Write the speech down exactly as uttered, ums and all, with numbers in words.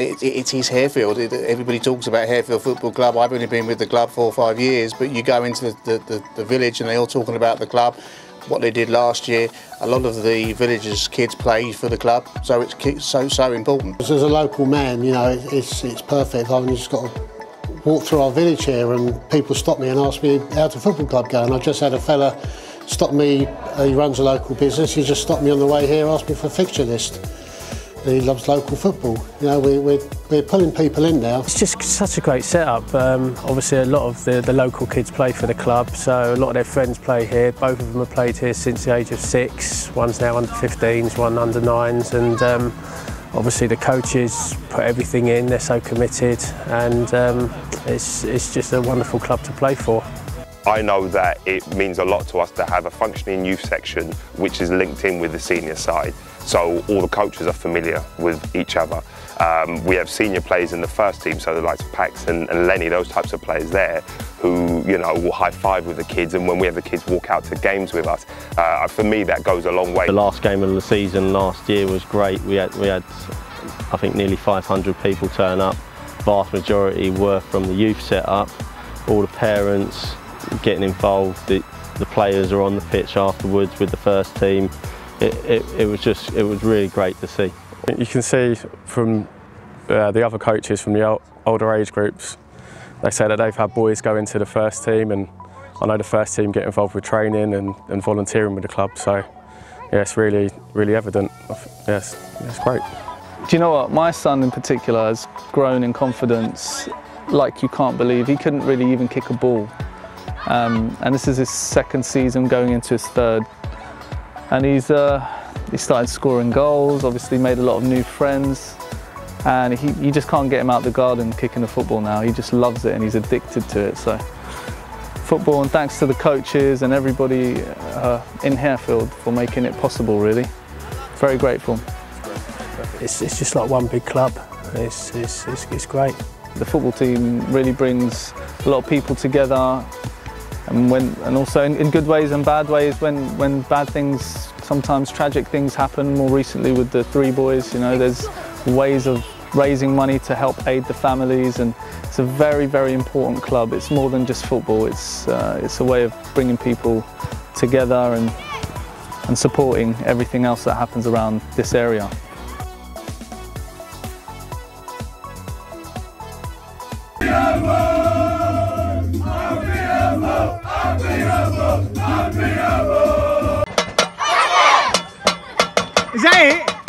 It, it, it is Harefield. It, everybody talks about Harefield Football Club. I've only been with the club four or five years, but you go into the, the, the, the village and they're all talking about the club, what they did last year. A lot of the villagers' kids play for the club, so it's so, so important. As a local man, you know, it's, it's perfect. I've just got to walk through our village here and people stop me and ask me, how's the football club going? I just had a fella stop me, he runs a local business, he just stopped me on the way here, asked me for a fixture list. He loves local football. You know, we, we're, we're pulling people in now. It's just such a great setup. Um, obviously, a lot of the, the local kids play for the club, so a lot of their friends play here. Both of them have played here since the age of six. One's now under fifteens, one under nines, and um, obviously the coaches put everything in. They're so committed, and um, it's, it's just a wonderful club to play for. I know that it means a lot to us to have a functioning youth section which is linked in with the senior side, so all the coaches are familiar with each other. Um, we have senior players in the first team, so the likes of Pax and, and Lenny, those types of players there, who, you know, will high five with the kids, and when we have the kids walk out to games with us, uh, for me that goes a long way. The last game of the season last year was great. We had, we had I think nearly five hundred people turn up. The vast majority were from the youth setup, all the parents getting involved, the, the players are on the pitch afterwards with the first team. It, it, it was just, it was really great to see. You can see from uh, the other coaches from the old, older age groups, they say that they've had boys go into the first team, and I know the first team get involved with training and, and volunteering with the club, so yeah, it's really, really evident. Yes, yeah, it's great. Do you know what, my son in particular has grown in confidence like you can't believe. He couldn't really even kick a ball. Um, and this is his second season, going into his third, and he's uh, he started scoring goals, obviously made a lot of new friends, and he, you just can't get him out the garden kicking the football now. He just loves it and he's addicted to it. So football, and thanks to the coaches and everybody uh, in Harefield for making it possible, really. Very grateful. It's, it's just like one big club. It's, it's, it's, it's great. The football team really brings a lot of people together. And, when, and also in, in good ways and bad ways, when, when bad things, sometimes tragic things happen, more recently with the three boys, you know, there's ways of raising money to help aid the families, and it's a very, very important club. It's more than just football, it's, uh, it's a way of bringing people together and, and supporting everything else that happens around this area. Is that it?